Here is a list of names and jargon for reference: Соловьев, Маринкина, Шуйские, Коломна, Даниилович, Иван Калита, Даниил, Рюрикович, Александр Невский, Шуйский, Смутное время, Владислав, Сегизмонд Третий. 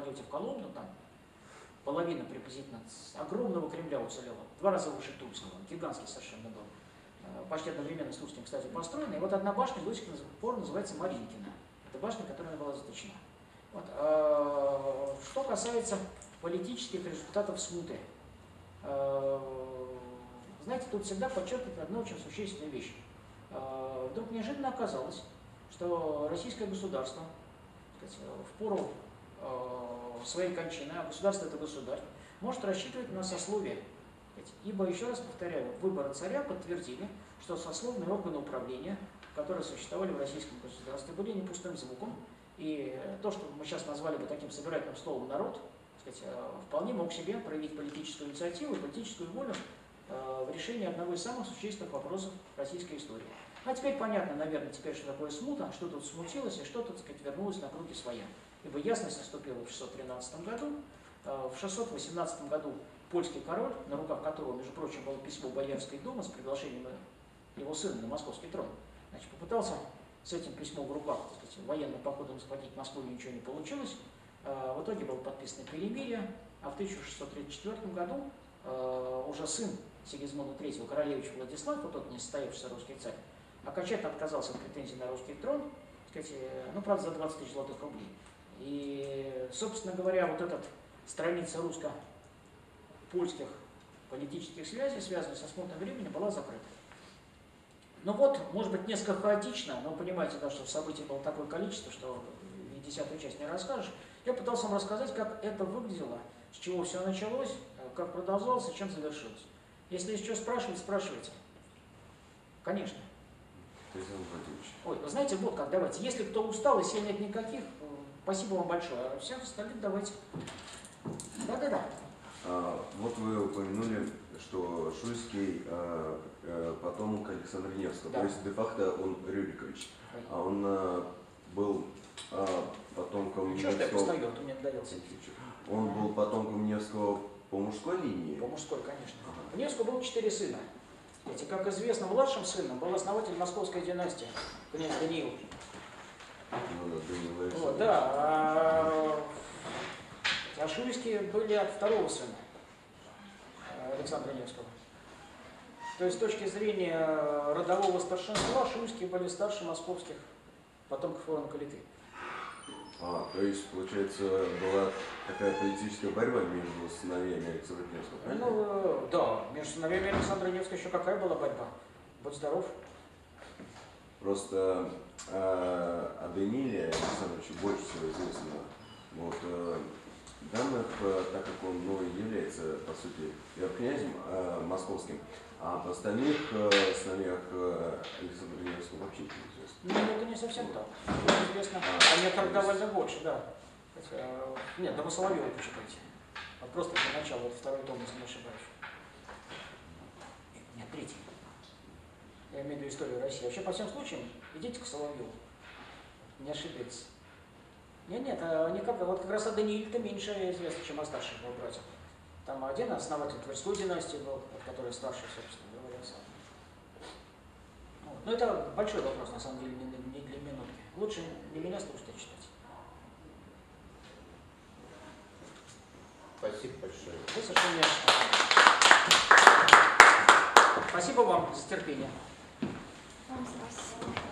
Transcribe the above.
попадете в Коломну, там половина приблизительно огромного Кремля уцелела, в два раза выше Тульского, гигантский совершенно был, почти одновременно с Тульским, кстати, построена. И вот одна башня до сих пор называется Маринкина. Это башня, которая была заточена. Вот. Что касается политических результатов смуты, знаете, тут всегда подчеркивают одну очень существенную вещь. Вдруг неожиданно оказалось, что российское государство, так сказать, в пору своей кончины, а государство это государь, может рассчитывать на сословие. Ибо, еще раз повторяю, выборы царя подтвердили, что сословные органы управления, которые существовали в российском государстве, были не пустым звуком, и то, что мы сейчас назвали бы таким собирательным словом «народ», так сказать, вполне мог себе проявить политическую инициативу и политическую волю в решении одного из самых существенных вопросов российской истории. А теперь понятно, наверное, теперь, что такое смута, что тут смутилось и что тут, так сказать, вернулось на круги своя. Ибо ясность наступила в 613 году, в 618 году польский король, на руках которого, между прочим, было письмо Боярского дома с приглашением его сына на московский трон, значит, попытался с этим письмом в руках, так сказать, военным походом захватить Москву, ничего не получилось. В итоге было подписано перемирие, а в 1634 году уже сын Сегизмонда Третьего, королевич Владислав, вот тот несостоявшийся русский царь, окончательно отказался от претензий на русский трон, так сказать, ну, правда, за 20 тысяч золотых рублей. И, собственно говоря, вот эта страница русско-польских политических связей, связанных со смутным временем, была закрыта. Ну вот, может быть, несколько хаотично, но понимаете, да, что событий было такое количество, что и десятую часть не расскажешь. Я пытался вам рассказать, как это выглядело, с чего все началось, как продолжалось и чем завершилось. Если еще спрашивать, спрашивайте. Конечно. Ой, вы знаете, вот как, давайте. Если кто устал, и сил нет никаких, спасибо вам большое. А всех остальных давайте. Да-да-да. Вот вы упомянули, что Шуйский потомок Александра Невского. Да. То есть де-факто он Рюрикович. Ой. А он был потомком Невского. Что ж ты встаю, а то мне надоелся. Он был потомком Невского по мужской линии? По мужской, конечно. Ага. У Невского было 4 сына. И, как известно, младшим сыном был основатель московской династии, князь Даниил. Ну, да, Даниилович. Вот, да. А Шуйские были от второго сына Александра Невского. То есть с точки зрения родового старшинства Шуйские были старше московских потомков Ивана Калиты. А, то есть, получается, была такая политическая борьба между сыновьями Александра Невского, правильно? Ну, да, между сыновьями Александра Невского еще какая была борьба? Будь здоров. Просто о Данииле Александровичу больше всего известно. Вот, данных, так как он является, по сути, князем московским, а об остальных сыновьях Александра Невского вообще не известно. Ну, это не совсем вот. Так. Это известно. А некоторых довольно больше, да. Хотя, нет, да вы Соловьева почитайте. Вот просто для начала, вот второй том, если не ошибаюсь. Нет, третий. Я имею в виду историю России. Вообще, по всем случаям, идите к Соловьеву. Не ошибиться. Нет, никак, вот как раз о Данииле-то меньше известно, чем о старших его братьях. Там один основатель Тверской династии был, от которой старший, собственно говоря, сам. Вот. Но это большой вопрос, на самом деле, не для минутки. Лучше не меня слушать, а читать. Спасибо большое. Вы совершенно не ошибаетесь. Спасибо вам за терпение. Вам спасибо.